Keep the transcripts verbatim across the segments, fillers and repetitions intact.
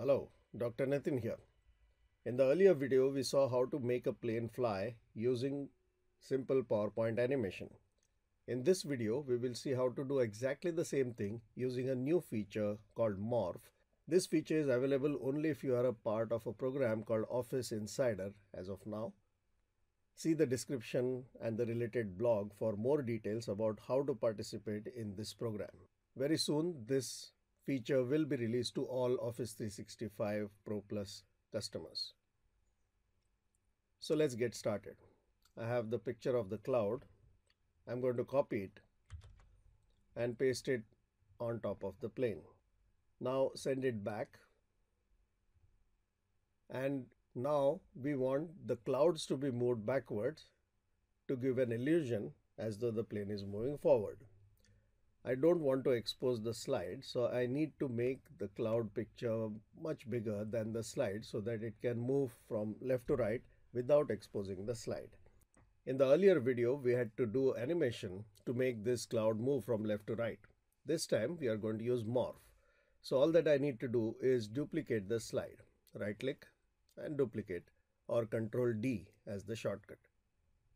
Hello, Doctor Nitin here. In the earlier video, we saw how to make a plane fly using simple PowerPoint animation. In this video, we will see how to do exactly the same thing using a new feature called Morph. This feature is available only if you are a part of a program called Office Insider as of now. See the description and the related blog for more details about how to participate in this program. Very soon, this feature will be released to all Office three sixty-five Pro Plus customers. So let's get started. I have the picture of the cloud. I'm going to copy it and paste it on top of the plane. Now send it back. And now we want the clouds to be moved backwards to give an illusion as though the plane is moving forward. I don't want to expose the slide, so I need to make the cloud picture much bigger than the slide so that it can move from left to right without exposing the slide. In the earlier video, we had to do animation to make this cloud move from left to right. This time we are going to use Morph. So all that I need to do is duplicate the slide. Right click and duplicate, or control D as the shortcut.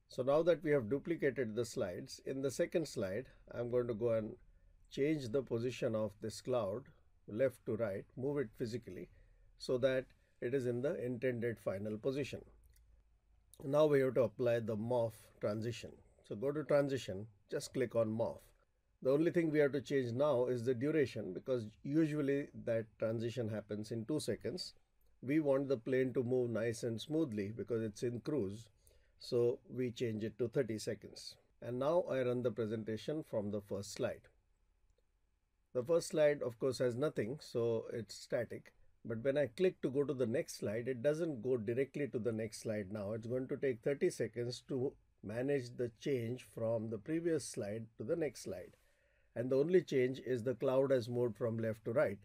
So now that we have duplicated the slides, in the second slide, I'm going to go and change the position of this cloud left to right, move it physically so that it is in the intended final position. Now we have to apply the morph transition. So go to transition, just click on morph. The only thing we have to change now is the duration, because usually that transition happens in two seconds. We want the plane to move nice and smoothly because it's in cruise. So we change it to thirty seconds. And now I run the presentation from the first slide. The first slide, of course, has nothing, so it's static. But when I click to go to the next slide, it doesn't go directly to the next slide now. It's going to take thirty seconds to manage the change from the previous slide to the next slide. And the only change is the cloud has moved from left to right.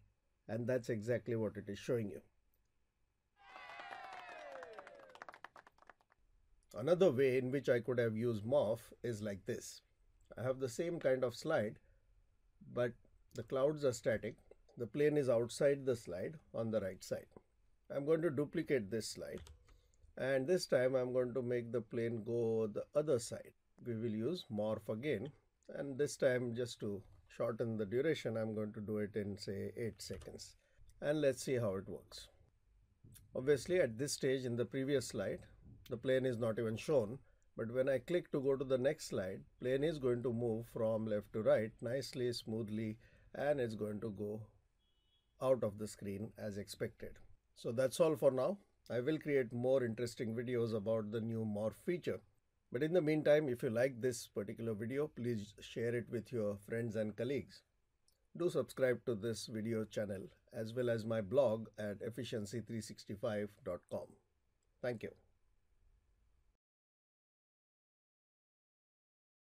And that's exactly what it is showing you. Another way in which I could have used Morph is like this. I have the same kind of slide, but the clouds are static. The plane is outside the slide on the right side. I'm going to duplicate this slide, and this time I'm going to make the plane go the other side. We will use Morph again, and this time, just to shorten the duration, I'm going to do it in, say, eight seconds. And let's see how it works. Obviously, at this stage in the previous slide, the plane is not even shown, but when I click to go to the next slide, plane is going to move from left to right nicely, smoothly, and it's going to go out of the screen as expected. So that's all for now. I will create more interesting videos about the new Morph feature. But in the meantime, if you like this particular video, please share it with your friends and colleagues. Do subscribe to this video channel as well as my blog at efficiency three sixty-five dot com. Thank you.